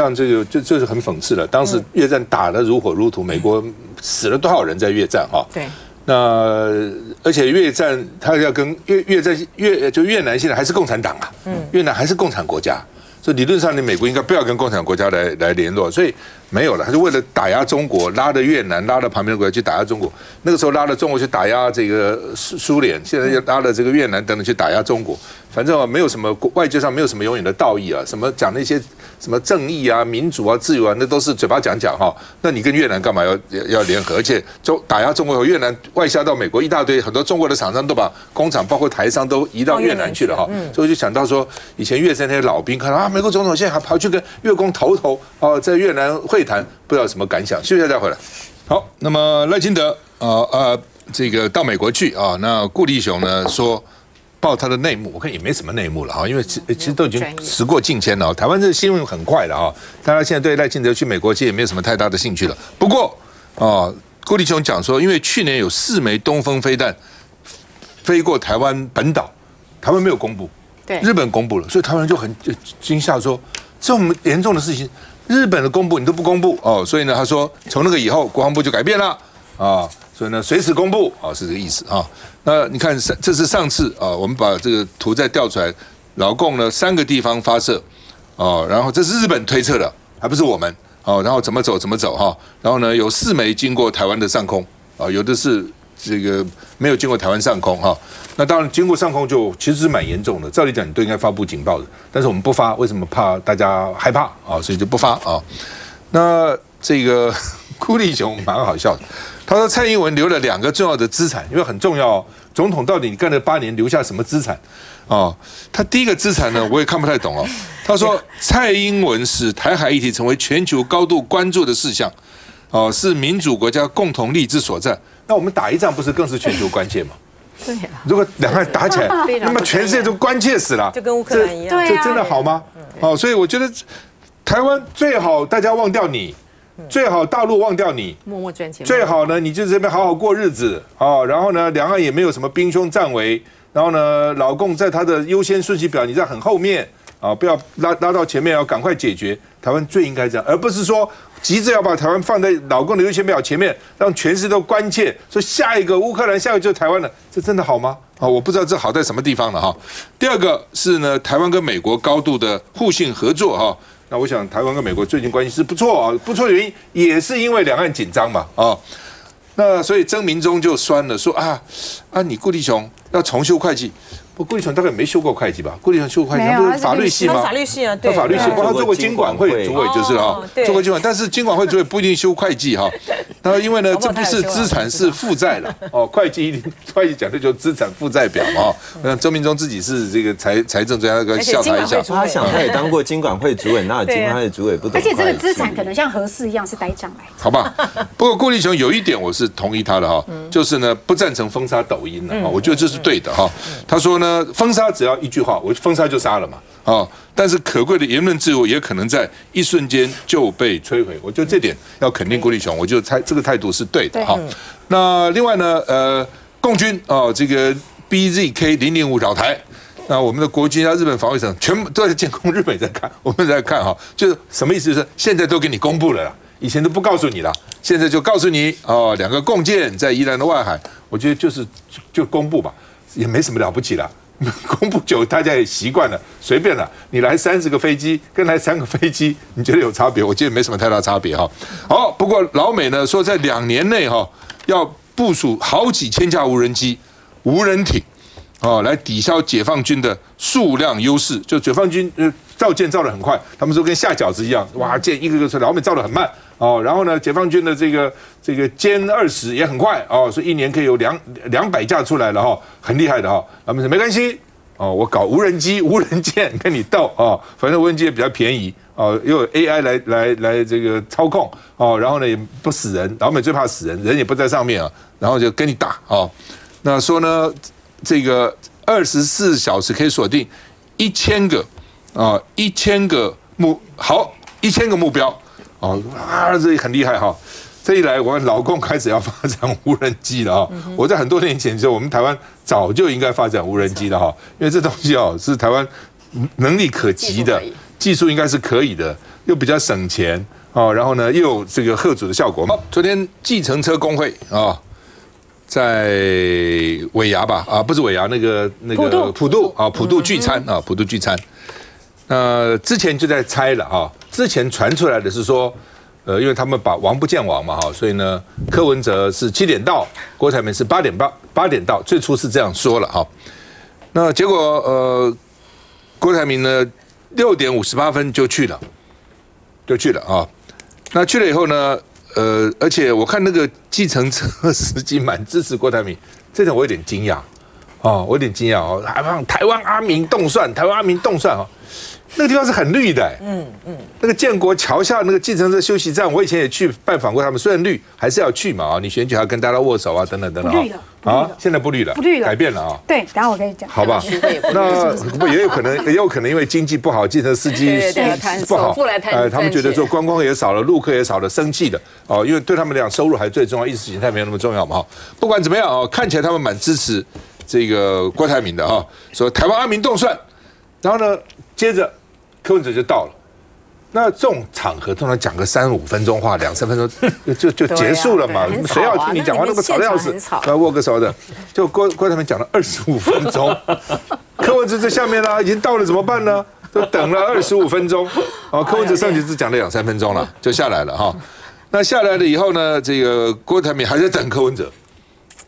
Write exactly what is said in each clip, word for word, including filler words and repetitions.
像这就就就是很讽刺了。当时越战打得如火如荼，美国死了多少人在越战哈？对。那而且越战，他要跟越越战越就越南现在还是共产党啊，嗯，越南还是共产国家，所以理论上你美国应该不要跟共产国家来来联络，所以没有了。他就为了打压中国，拉着越南，拉着旁边的国家去打压中国。那个时候拉着中国去打压这个苏苏联，现在又拉着这个越南等等去打压中国。反正啊，没有什么外界上没有什么永远的道义啊，什么讲那些什么正义啊、民主啊、自由啊，那都是嘴巴讲讲哈。那你跟越南干嘛要要联合？而且中打压中国后，越南外销到美国一大堆，很多中国的厂商都把工厂包括台商都移到越南去了哈。所以就想到说，以前越战那些老兵看到啊，美国总统现在还跑去跟越共头头啊，在越南会谈，不知道什么感想。休息一下再回来。好，那么赖清德啊啊，这个到美国去啊，那顾立雄呢说。报他的内幕，我看也没什么内幕了哈，因为其其实都已经时过境迁了。台湾这新闻很快的哈，大家现在对赖清德去美国其实也没有什么太大的兴趣了。不过啊，顾立雄讲说，因为去年有四枚东风飞弹飞过台湾本岛，台湾没有公布，对，日本公布了，所以台湾人就很惊吓说，这么严重的事情，日本的公布你都不公布哦，所以呢，他说从那个以后国防部就改变了啊。所以呢，随时公布啊，是这个意思啊。那你看，这是上次啊，我们把这个图再调出来，老共呢三个地方发射，哦，然后这是日本推测的，还不是我们哦。然后怎么走怎么走哈，然后呢有四枚经过台湾的上空啊，有的是这个没有经过台湾上空哈。那当然经过上空就其实是蛮严重的，照理讲你都应该发布警报的，但是我们不发，为什么？怕大家害怕啊，所以就不发啊。那这个顾立雄蛮好笑的。他说：“蔡英文留了两个重要的资产，因为很重要、哦。总统到底你干了八年，留下什么资产？哦，他第一个资产呢，我也看不太懂哦。他说，蔡英文使台海议题成为全球高度关注的事项，哦，是民主国家共同利益之所在。那我们打一仗不是更是全球关切吗？”对呀，如果两岸打起来，那么全世界都关切死了，就跟乌克兰一样，这真的好吗？哦，所以我觉得台湾最好大家忘掉你。最好大陆忘掉你，默默赚钱。最好呢，你就这边好好过日子啊。然后呢，两岸也没有什么兵凶战危。然后呢，老共在他的优先顺序表，你在很后面啊，不要拉拉到前面，要赶快解决。台湾最应该这样，而不是说急着要把台湾放在老共的优先表前面，让全世界都关切，说下一个乌克兰，下一个就是台湾了。这真的好吗？啊，我不知道这好在什么地方了哈。第二个是呢，台湾跟美国高度的互信合作哈。那我想，台湾跟美国最近关系是不错啊，不错的原因也是因为两岸紧张嘛啊。那所以曾明宗就酸了，说啊啊，你顾立雄要重修会计，不，顾立雄大概没修过会计吧？顾立雄修过会计，他不是法律系吗？法律系啊，对，法律系，他做过金管会主委就是啊，做过金管，但是金管会主委不一定修会计哈。那因为呢，这不是资产是负债了哦，会计一定会计讲的就是资产负债表嘛。那曾明宗自己是这个财财政专家，跟笑他一笑。他想他也当过金管会主委，哪有金管会主委不懂？而且这个资产可能像何氏一样是呆账来。好吧，不过顾立雄有一点我是同意他的哈，就是呢不赞成封杀抖音了哈，我觉得这是对的哈。他说呢。封杀只要一句话，我封杀就杀了嘛，啊！但是可贵的言论自由也可能在一瞬间就被摧毁，我觉得这点要肯定顾立雄，我就猜这个态度是对的哈。那另外呢，呃，共军啊，这个 B Z K 零零五扰台，那我们的国军啊，日本防卫省全部都在监控，日本也在看，我们在看哈，就是什么意思？就是现在都给你公布了啦。以前都不告诉你了，现在就告诉你哦，两个共建在宜兰的外海，我觉得就是就公布吧。也没什么了不起了，公布久大家也习惯了，随便了。你来三十个飞机，跟来三个飞机，你觉得有差别？我觉得没什么太大差别哈。好，不过老美呢说在两年内哈要部署好几千架无人机、无人艇，哦，来抵消解放军的数量优势。就解放军呃造舰造得很快，他们说跟下饺子一样，哇，舰一个个出来，老美造得很慢。哦，然后呢，解放军的这个这个歼二十也很快哦，所以一年可以有两两百架出来了哈，很厉害的哈。他们说没关系哦，我搞无人机、无人舰跟你斗哦，反正无人机也比较便宜哦，又有 A I 来来来这个操控哦，然后呢也不死人，老美最怕死人，人也不在上面啊，然后就跟你打哦。那说呢，这个二十四小时可以锁定一千个啊，一千个目好一千个目标。哦，啊，这很厉害哈！这一来，我们老共开始要发展无人机了哈。我在很多年前就，我们台湾早就应该发展无人机了哈，因为这东西哦是台湾能力可及的，技术应该是可以的。又比较省钱哦，然后呢又有这个贺主的效果嘛。昨天计程车工会啊、哦，在尾牙吧啊，不是尾牙那个那个普渡啊，普渡聚餐啊，普渡聚餐。呃，之前就在猜了啊，之前传出来的是说。 呃，因为他们把王不见王嘛，哈，所以呢，柯文哲是七点到，郭台铭是八点半，八点到，最初是这样说了哈。那结果呃，郭台铭呢六点五十八分就去了，就去了啊。那去了以后呢，呃，而且我看那个计程车司机蛮支持郭台铭，这点我有点惊讶啊，我有点惊讶哦，还放台湾阿明动算，台湾阿明动算啊。 那个地方是很绿的、欸，嗯嗯，那个建国桥下那个计程车休息站，我以前也去拜访过他们，虽然绿，还是要去嘛啊！你选举还要跟大家握手啊，等等等等啊。绿了啊，现在不绿了，不绿了，改变了啊。对，等下我跟你讲，好吧？那不也有可能，也有可能因为经济不好，计程司机不好，呃，他们觉得说观光也少了，陆客也少了，生气的哦，因为对他们俩收入还最重要，意识形态没有那么重要嘛哈。不管怎么样啊，看起来他们蛮支持这个郭台铭的啊，说台湾阿明动算，然后呢，接着。 柯文哲就到了，那这种场合通常讲个三五分钟话，两三分钟就就结束了嘛，谁要听你讲话那么吵的要死，来握个手的，就郭郭台铭讲了二十五分钟，柯文哲在下面啦，已经到了怎么办呢？都等了二十五分钟，哦，柯文哲上去只讲了两三分钟了，就下来了哈。那下来了以后呢，这个郭台铭还在等柯文哲，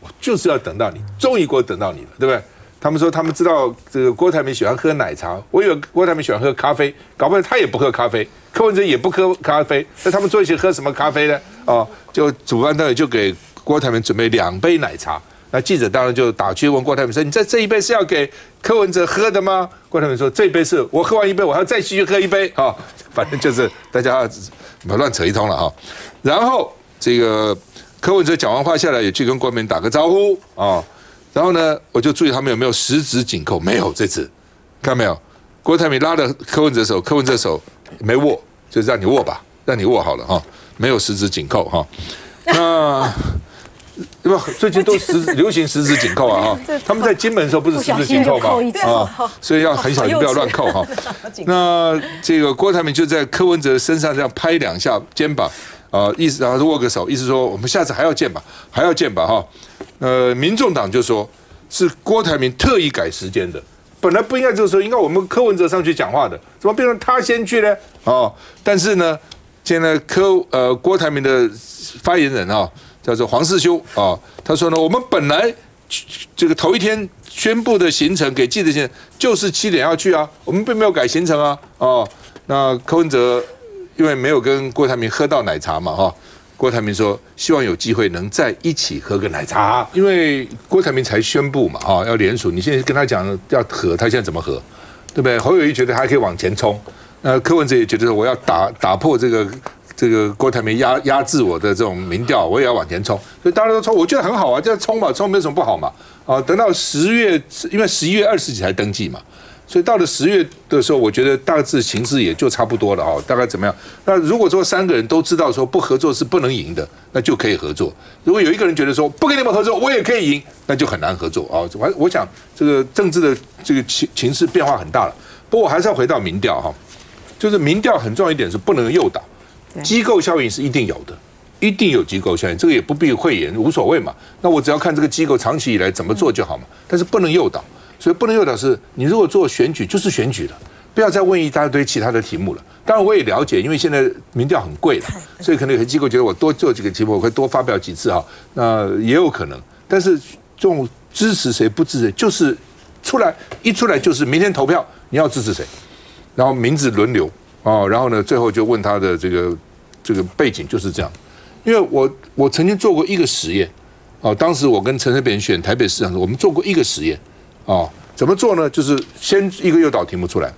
我就是要等到你，终于给我等到你了，对不对？ 他们说他们知道这个郭台铭喜欢喝奶茶，我以为郭台铭喜欢喝咖啡，搞不好他也不喝咖啡，柯文哲也不喝咖啡，那他们坐一起喝什么咖啡呢？哦，就主办单位就给郭台铭准备两杯奶茶，那记者当然就打趣问郭台铭说：“你在这一杯是要给柯文哲喝的吗？”郭台铭说：“这杯是我喝完一杯，我还要再继续喝一杯啊、哦，反正就是大家乱扯一通了哈。”然后这个柯文哲讲完话下来，也去跟郭台铭打个招呼啊。哦 然后呢，我就注意他们有没有十指紧扣，没有这次，看到没有？郭台铭拉着柯文哲手，柯文哲手没握，就让你握吧，让你握好了哈、哦，没有十指紧扣哈、哦。那不最近都十流行十指紧扣啊哈、哦，他们在金门的时候不是十指紧扣吗？啊，所以要很小心，不要乱扣哈、哦。那这个郭台铭就在柯文哲身上这样拍两下肩膀。 啊，意思然后握个手，意思说我们下次还要见吧，还要见吧，哈。呃，民众党就说是郭台铭特意改时间的，本来不应该这个时候，应该我们柯文哲上去讲话的，怎么变成他先去呢？哦，但是呢，现在柯呃郭台铭的发言人啊、哦，叫做黄世修啊、哦，他说呢，我们本来这个头一天宣布的行程给记者信就是七点要去啊，我们并没有改行程啊，哦，那柯文哲。 因为没有跟郭台铭喝到奶茶嘛，哈，郭台铭说希望有机会能在一起喝个奶茶，因为郭台铭才宣布嘛，哈，要联署，你现在跟他讲要和，他现在怎么和，对不对？侯友宜觉得还可以往前冲，那柯文哲也觉得我要打打破这个这个郭台铭压压制我的这种民调，我也要往前冲，所以大家都冲，我觉得很好啊，就冲吧，冲没有什么不好嘛，啊，等到十月，因为十一月二十几才登记嘛。 所以到了十月的时候，我觉得大致形势也就差不多了啊、哦，大概怎么样？那如果说三个人都知道说不合作是不能赢的，那就可以合作；如果有一个人觉得说不跟你们合作，我也可以赢，那就很难合作啊。我我想这个政治的这个情情势变化很大了。不过我还是要回到民调哈，就是民调很重要一点是不能诱导，机构效应是一定有的。 一定有机构效应，这个也不必讳言，无所谓嘛。那我只要看这个机构长期以来怎么做就好嘛。但是不能诱导，所以不能诱导是，你如果做选举就是选举了，不要再问一大堆其他的题目了。当然我也了解，因为现在民调很贵了，所以可能有些机构觉得我多做几个题目，我会多发表几次哈，那也有可能。但是这种支持谁不支持，就是出来一出来就是明天投票，你要支持谁，然后名字轮流哦，然后呢最后就问他的这个这个背景就是这样。 因为我我曾经做过一个实验，哦，当时我跟陈水扁选台北市长时，我们做过一个实验，哦，怎么做呢？就是先一个诱导题目出来，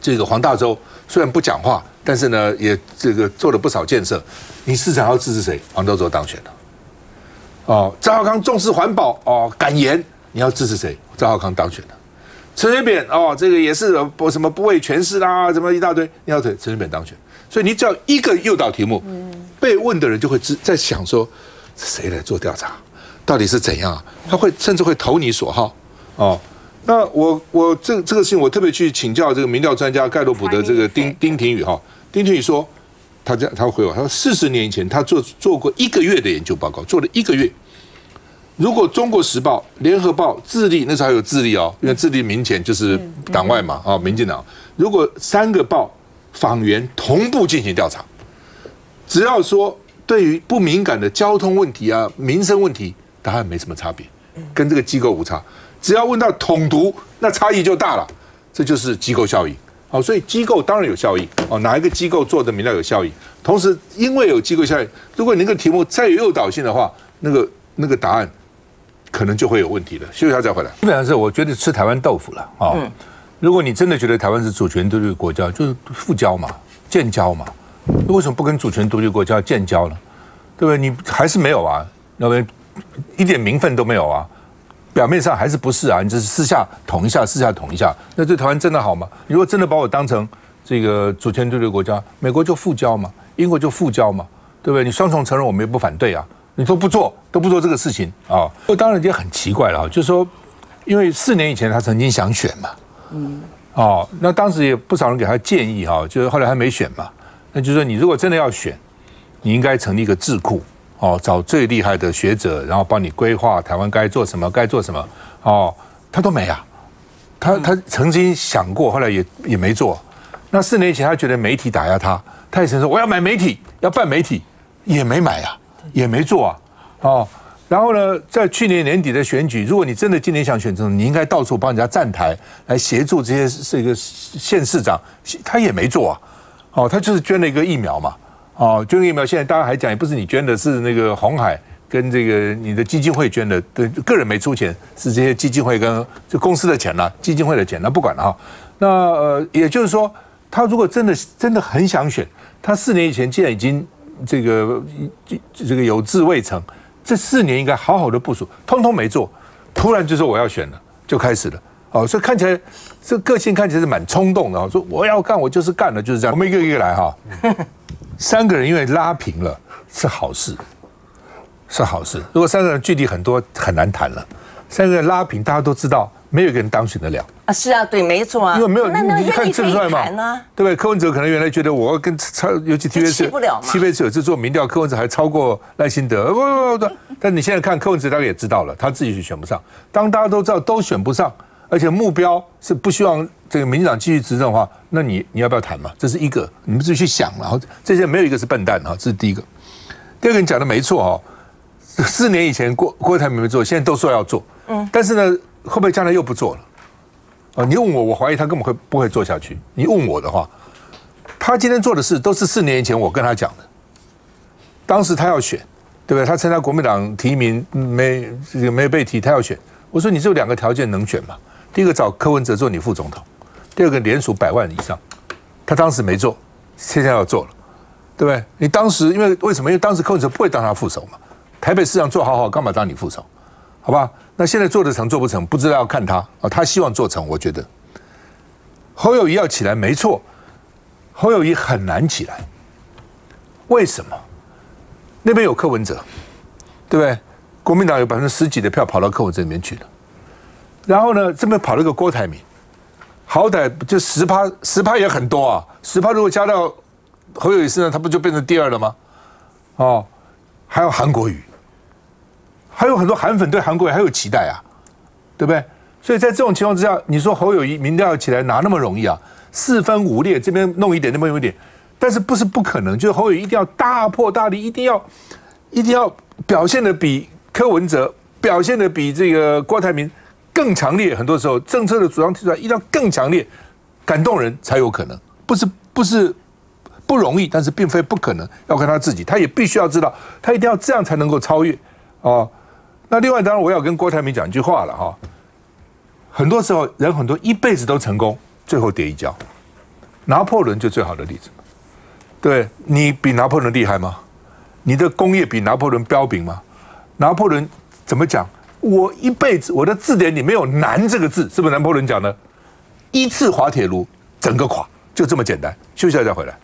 这个黄大洲虽然不讲话，但是呢也这个做了不少建设。你市长要支持谁？黄大洲当选了，哦，赵少康重视环保，哦，敢言，你要支持谁？赵少康当选了。陈水扁哦，这个也是不什么不畏权势啦，什么一大堆，你要陈水扁当选。所以你只要一个诱导题目。嗯 被问的人就会在想说，谁来做调查，到底是怎样啊？他会甚至会投你所好哦。那我我这这个事情，我特别去请教这个民调专家盖洛普的这个丁丁廷宇哈，丁天宇说，他这他回我，他说四十年以前他做做过一个月的研究报告，做了一个月。如果《中国时报》、《联合报》、智利那时候还有智利哦，因为智利民前就是党外嘛啊，民进党。如果三个报访员同步进行调查，只要说对于不敏感的交通问题啊、民生问题，答案没什么差别，跟这个机构无差。只要问到统独，那差异就大了。这就是机构效应。好，所以机构当然有效益哦，哪一个机构做的民调有效益？同时，因为有机构效应，如果你那个题目再有诱导性的话，那个那个答案可能就会有问题了。休息一下再回来。基本上是我觉得吃台湾豆腐了啊、哦！如果你真的觉得台湾是主权独立国家，就是复交嘛、建交嘛，为什么不跟主权独立国家建交呢？对不对？你还是没有啊，要不然一点名分都没有啊。表面上还是不是啊？你只是私下捅一下，私下捅一下，那对台湾真的好吗？如果真的把我当成这个主权独立国家，美国就复交嘛，英国就复交嘛，对不对？你双重承认，我们也不反对啊。你都不做，都不做这个事情啊、哦。当然也很奇怪了，就是说，因为四年以前他曾经想选嘛，嗯，哦，那当时也不少人给他建议哈、哦，就是后来他没选嘛。那就是说，你如果真的要选，你应该成立一个智库。哦，找最厉害的学者，然后帮你规划台湾该做什么，该做什么。哦，他都没啊，他他曾经想过，后来也也没做。那四年前他觉得媒体打压他，他也曾说我要买媒体，要办媒体，也没买啊，也没做啊。哦，然后呢，在去年年底的选举，如果你真的今年想选总统，你应该到处帮人家站台，来协助这些这个县市长，他也没做啊。哦，他就是捐了一个疫苗嘛。哦，捐疫苗现在大家还讲也不是你捐的，是那个鸿海跟这个你的基金会捐的，对，个人没出钱，是这些基金会跟就公司的钱啦、啊，基金会的钱那、啊、不管了哈、哦。那呃，也就是说，他如果真的真的很想选，他四年以前既然已经这个这个有志未成，这四年应该好好的部署，通通没做，突然就说我要选了，就开始了。哦，所以看起来这个性看起来是蛮冲动的哈、哦，说我要干我就是干了，就是这样。我们一个一个来哈、哦。三个人因为拉平了是好事，是好事。如果三个人距离很多，很难谈了。三个人拉平，大家都知道没有一个人当选得了啊。是啊，对，没错啊。因为没有，你就看吃不出来嘛，对不对？柯文哲可能原来觉得我跟超，尤其 T V C 七倍有次做民调，柯文哲还超过赖清德，不不不，但你现在看柯文哲，大家也知道了，他自己是选不上。当大家都知道都选不上，而且目标是不希望这个民进党继续执政的话，那你你要不要谈嘛？这是一个，你们自己去想了。然后这些没有一个是笨蛋啊，这是第一个。第二个你讲的没错哦，四年以前郭郭台铭没做，现在都说要做，嗯，但是呢，会不会将来又不做了？啊，你问我，我怀疑他根本会不会做下去。你问我的话，他今天做的事都是四年以前我跟他讲的，当时他要选，对不对？他参加国民党提名没没被提，他要选。我说你只有两个条件能选嘛？第一个找柯文哲做你副总统，第二个联署百万以上，他当时没做，现在要做了，对不对？你当时因为为什么？因为当时柯文哲不会当他副手嘛，台北市长做好好，干嘛当你副手？好吧？那现在做得成做不成，不知道要看他啊，他希望做成，我觉得侯友宜要起来没错，侯友宜很难起来，为什么？那边有柯文哲，对不对？国民党有百分之十几的票跑到柯文哲里面去了。然后呢，这边跑了个郭台铭，好歹就十趴，十趴也很多啊。十趴如果加到侯友宜身上，他不就变成第二了吗？哦，还有韩国瑜，还有很多韩粉对韩国瑜还有期待啊，对不对？所以在这种情况之下，你说侯友宜民调起来哪那么容易啊？四分五裂，这边弄一点，那边有一点，但是不是不可能？就是侯友宜一定要大破大立，一定要一定要表现的比柯文哲，表现的比这个郭台铭更强烈，很多时候政策的主张提出来一定要更强烈，感动人才有可能，不是不是不容易，但是并非不可能，要看他自己，他也必须要知道，他一定要这样才能够超越哦。那另外，当然我要跟郭台铭讲一句话了哈，很多时候人很多一辈子都成功，最后跌一跤，拿破仑就最好的例子，对你比拿破仑厉害吗？你的工业比拿破仑彪炳吗？拿破仑怎么讲？我一辈子，我的字典里没有难这个字，是不是拿破仑讲的？一次滑铁卢，整个垮，就这么简单。休息一下再回来。